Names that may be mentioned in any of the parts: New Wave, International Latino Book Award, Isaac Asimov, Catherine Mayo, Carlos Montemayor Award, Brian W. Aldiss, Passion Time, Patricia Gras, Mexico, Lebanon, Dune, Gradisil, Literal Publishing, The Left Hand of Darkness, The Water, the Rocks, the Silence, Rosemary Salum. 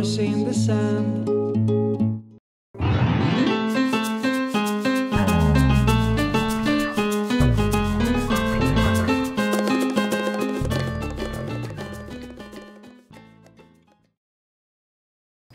rivers in the sand.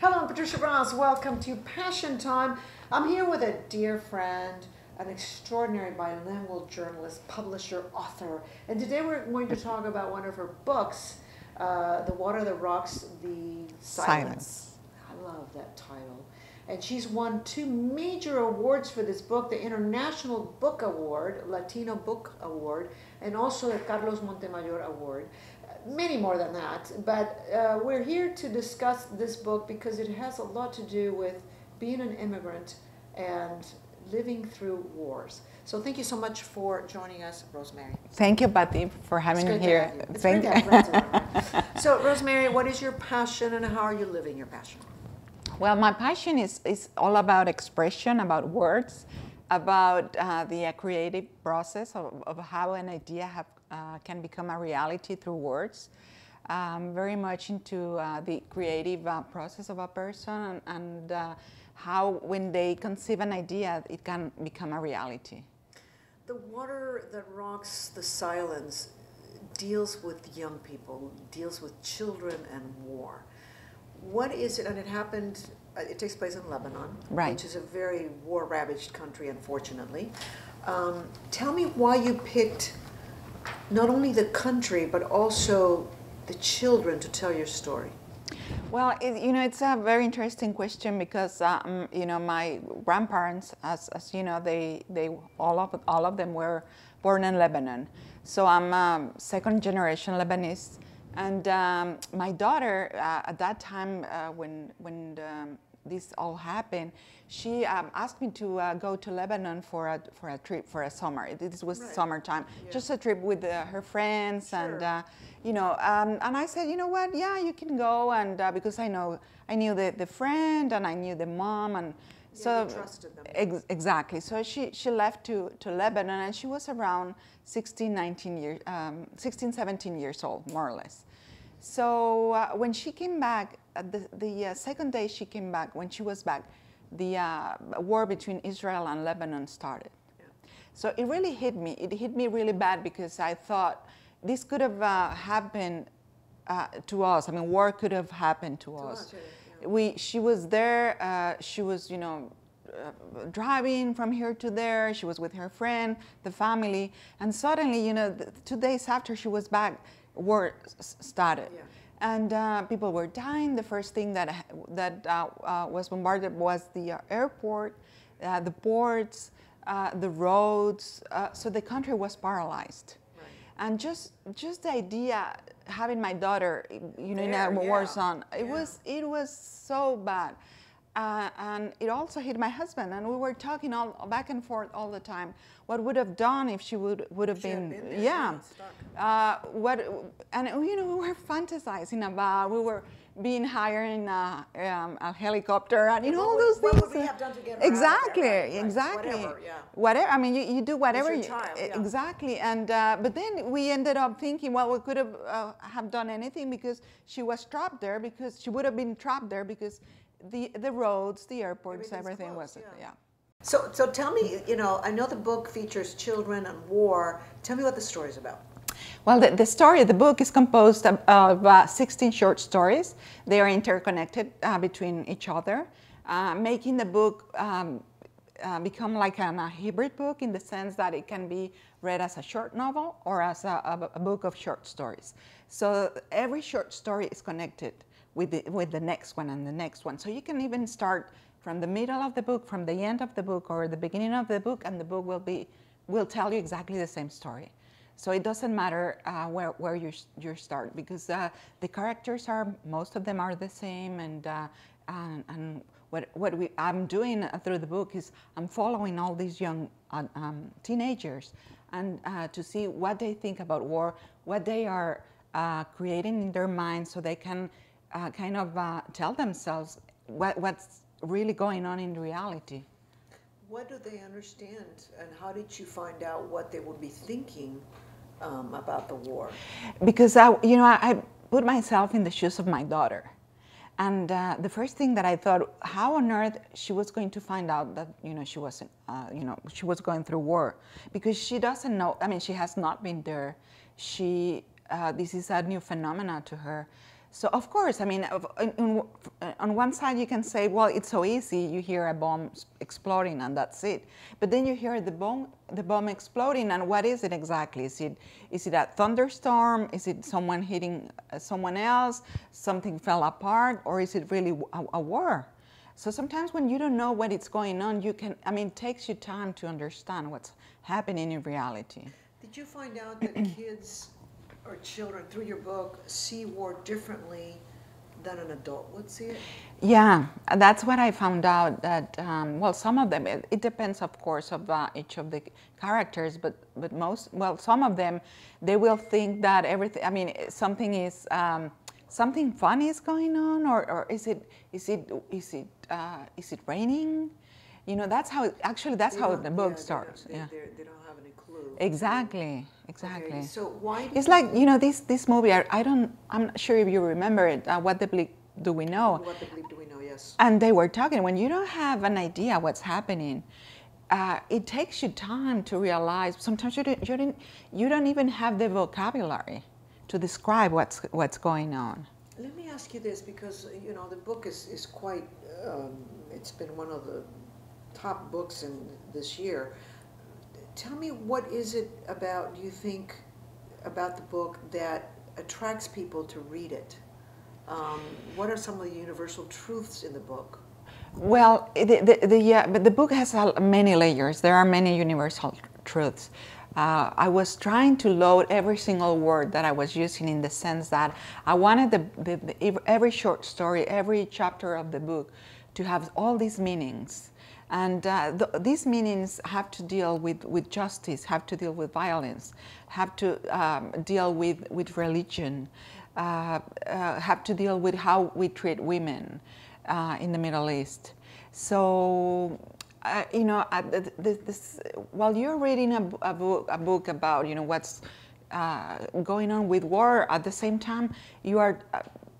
Hello, I'm Patricia Gras. Welcome to Passion Time. I'm here with a dear friend, an extraordinary bilingual journalist, publisher, author. And today we're going to talk about one of her books, The Water, the Rocks, the Silence. I love that title. And she's won two major awards for this book, the International Book Award, Latino Book Award, and also the Carlos Montemayor Award. Many more than that, but we're here to discuss this book because it has a lot to do with being an immigrant and living through wars. So thank you so much for joining us, Rosemary. Thank you, Patty, for having me here. Thank you. So, Rosemary, what is your passion and how are you living your passion? Well, my passion is all about expression, about words, about the creative process of how an idea can become a reality through words. Very much into the creative process of a person and how, when they conceive an idea, it can become a reality. The Water That Rocks the Silence deals with young people, deals with children and war. What is it, and it happened, it takes place in Lebanon, right, which is a very war-ravaged country, unfortunately. Tell me why you picked not only the country, but also the children to tell your story. Well, you know, it's a very interesting question because, you know, my grandparents, as you know, they all of them were born in Lebanon. So I'm a second generation Lebanese, and my daughter at that time when this all happened, she asked me to go to Lebanon for a trip, for a summer. This was right. Summertime, yeah. Just a trip with her friends, sure. And you know, and I said, you know what? Yeah, you can go, and because I knew the friend, and I knew the mom, and yeah, so you trusted them. Exactly. So she left to Lebanon, and she was around 16, 17 years old, more or less. So when she came back, the second day she came back, when she was back, the war between Israel and Lebanon started. Yeah. So it really hit me. It hit me really bad because I thought this could have happened to us. I mean, war could have happened to us. Yeah. She was there. She was, you know, driving from here to there. She was with her friend, the family, and suddenly, you know, 2 days after she was back, war started. Yeah. And people were dying. The first thing that was bombarded was the airport, the ports, the roads. So the country was paralyzed. Right. And just the idea, having my daughter, you know, there, in a war, yeah, zone, it, yeah, it was so bad. And it also hit my husband, and we were talking all back and forth all the time. What would have done if she would have been there, yeah. And you know, we were fantasizing about, we were being hired in a helicopter, and you know, all those things. What would we have done to get her, exactly, out of there, right? Exactly. Whatever, yeah. Whatever. I mean, you do whatever. It's your child, yeah. Exactly. And but then we ended up thinking, well, we could have done anything because she was trapped there, because she would have been trapped there because. The roads, the airports, everything was, yeah, yeah. So tell me, you know, I know the book features children and war. Tell me what the story is about. Well, the book is composed of 16 short stories. They are interconnected between each other, making the book become like a hybrid book in the sense that it can be read as a short novel or as a book of short stories. So every short story is connected with the next one and the next one. So you can even start from the middle of the book, from the end of the book, or the beginning of the book, and the book will tell you exactly the same story. So it doesn't matter where you start, because the characters are, most of them are the same, and I'm doing through the book is I'm following all these young teenagers, and to see what they think about war, what they are creating in their minds, so they can kind of tell themselves what's really going on in reality. What do they understand, and how did you find out what they would be thinking about the war? Because I put myself in the shoes of my daughter, And the first thing that I thought, how on earth she was going to find out that, you know, she wasn't, you know, she was going through war, because she doesn't know. I mean, she has not been there. She, this is a new phenomena to her. So of course, I mean, on one side you can say, well, it's so easy. You hear a bomb exploding and that's it. But then you hear the bomb exploding, and what is it exactly? Is it a thunderstorm? Is it someone hitting someone else? Something fell apart, or is it really a war? So sometimes when you don't know what is going on, you can. I mean, it takes you time to understand what's happening in reality. Did you find out that kids or children through your book see war differently than an adult would see it? Yeah, that's what I found out, that, well, some of them, it depends, of course, of each of the characters, but most, well, some of them, they will think that everything, I mean, something is, something funny is going on, or is it raining? You know, that's how, actually, that's how the book starts. Yeah. They don't have any clue. Exactly, exactly. Okay, so why? It's like, you know, this movie, I'm not sure if you remember it, What the Bleep Do We Know? What the Bleep Do We Know, yes. And they were talking, when you don't have an idea what's happening, it takes you time to realize, sometimes you don't even have the vocabulary to describe what's going on. Let me ask you this, because, you know, the book is quite, it's been one of the top books in this year. Tell me, what is it about, do you think, about the book that attracts people to read it? What are some of the universal truths in the book? Well, but the book has many layers. There are many universal truths. I was trying to load every single word that I was using, in the sense that I wanted every short story, every chapter of the book to have all these meanings. And these meanings have to deal with justice, have to deal with violence, have to deal with religion, have to deal with how we treat women in the Middle East. So, you know, while you're reading a book about, you know, what's going on with war, at the same time, you are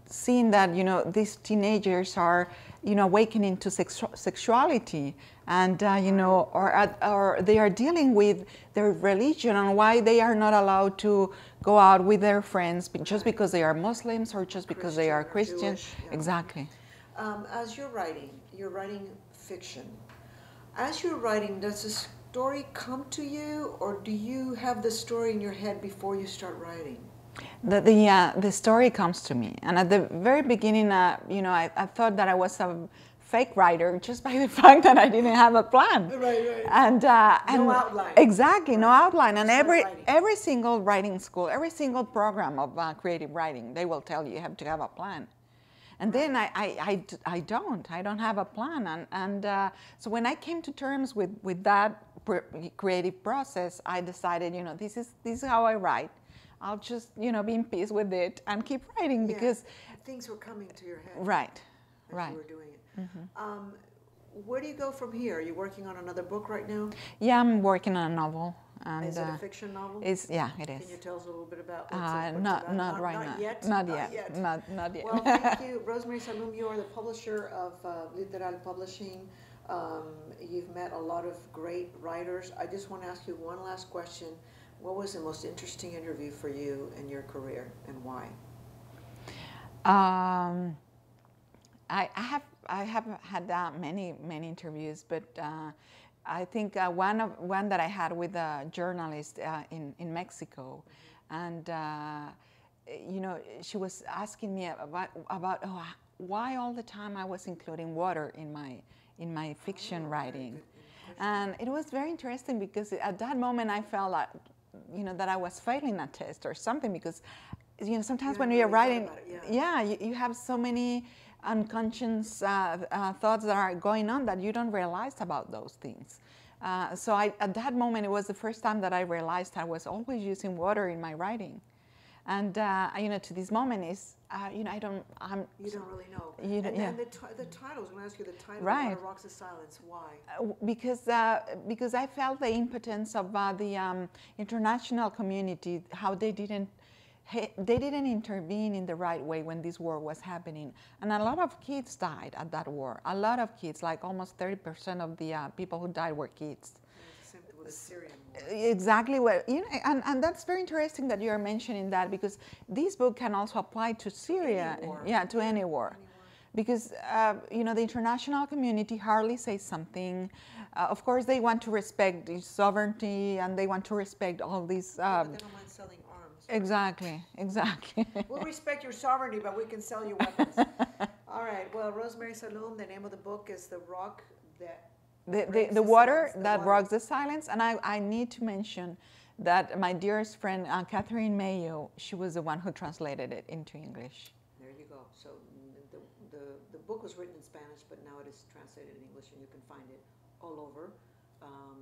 seeing that, you know, these teenagers are, you know, awakening to sexuality, and you know, or they are dealing with their religion and why they are not allowed to go out with their friends just because they are Muslims or just because they are Christians. Jewish, yeah. Exactly. As you're writing fiction. As you're writing, does the story come to you, or do you have the story in your head before you start writing? The story comes to me, and at the very beginning, you know, I thought that I was a fake writer just by the fact that I didn't have a plan. Right. And no outline. Exactly, right. No outline. And every single writing school, every single program of creative writing, they will tell you you have to have a plan. And then I don't have a plan, and so when I came to terms with that creative process, I decided, you know, this is how I write. I'll just, you know, be in peace with it and keep writing, because things were coming to your head. Right, right. You were doing it. Mm-hmm. Where do you go from here? Are you working on another book right now? Yeah, I'm working on a novel. And, is it a fiction novel? Yeah, it is. Can you tell us a little bit about what's about? Not right now. Not yet. Not yet. Well, thank you, Rosemary Salum. You are the publisher of Literal Publishing. You've met a lot of great writers. I just want to ask you one last question. What was the most interesting interview for you in your career, and why? I have had many interviews, but I think one that I had with a journalist in Mexico, and you know, she was asking me about why all the time I was including water in my fiction writing, and it was very interesting, because at that moment I felt like, you know, that I was failing a test or something, because, you know, sometimes when you're writing, you have so many unconscious thoughts that are going on that you don't realize about those things. So at that moment, it was the first time that I realized I was always using water in my writing. And, you know, to this moment is, you know, you don't really know. And the title, I was going to ask you the title, right. The Rocks, the Silence, why? Because I felt the impotence of the international community, how they didn't they didn't intervene in the right way when this war was happening. And a lot of kids died at that war. A lot of kids, like almost 30% of the people who died were kids. Except with the Syrian war. Exactly. Well, you know, and that's very interesting that you're mentioning that, because this book can also apply to Syria. Yeah, to any war. Because, you know, the international community hardly says something. Of course, they want to respect the sovereignty, and they want to respect all these... but they don't mind selling arms. Right? Exactly, exactly. We'll respect your sovereignty, but we can sell you weapons. All right, well, Rosemary Salum, the name of the book is The Rock That... The Water That Rocks the Silence. And I need to mention that my dearest friend, Catherine Mayo, she was the one who translated it into English. There you go. So. The book was written in Spanish, but now it is translated in English, and you can find it all over.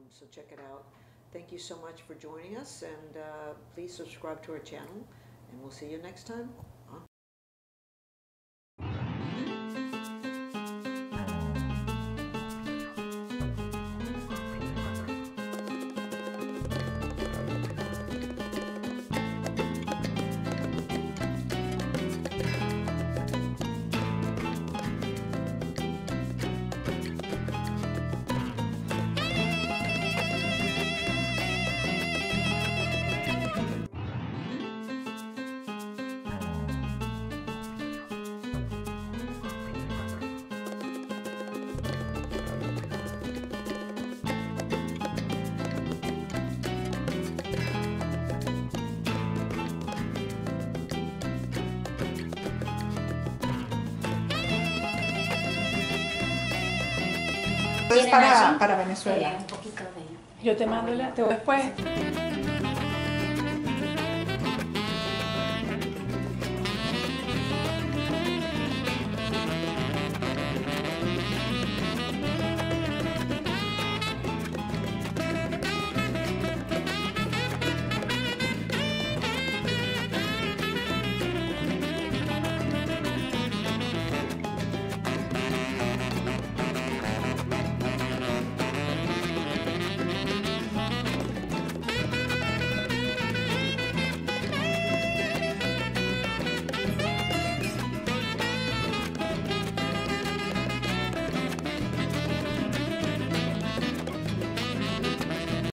So check it out. Thank you so much for joining us, and please subscribe to our channel, and we'll see you next time. Para Venezuela. Un poquito de... Yo te mando después.